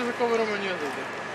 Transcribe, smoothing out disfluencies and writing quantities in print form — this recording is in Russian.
языковой роман не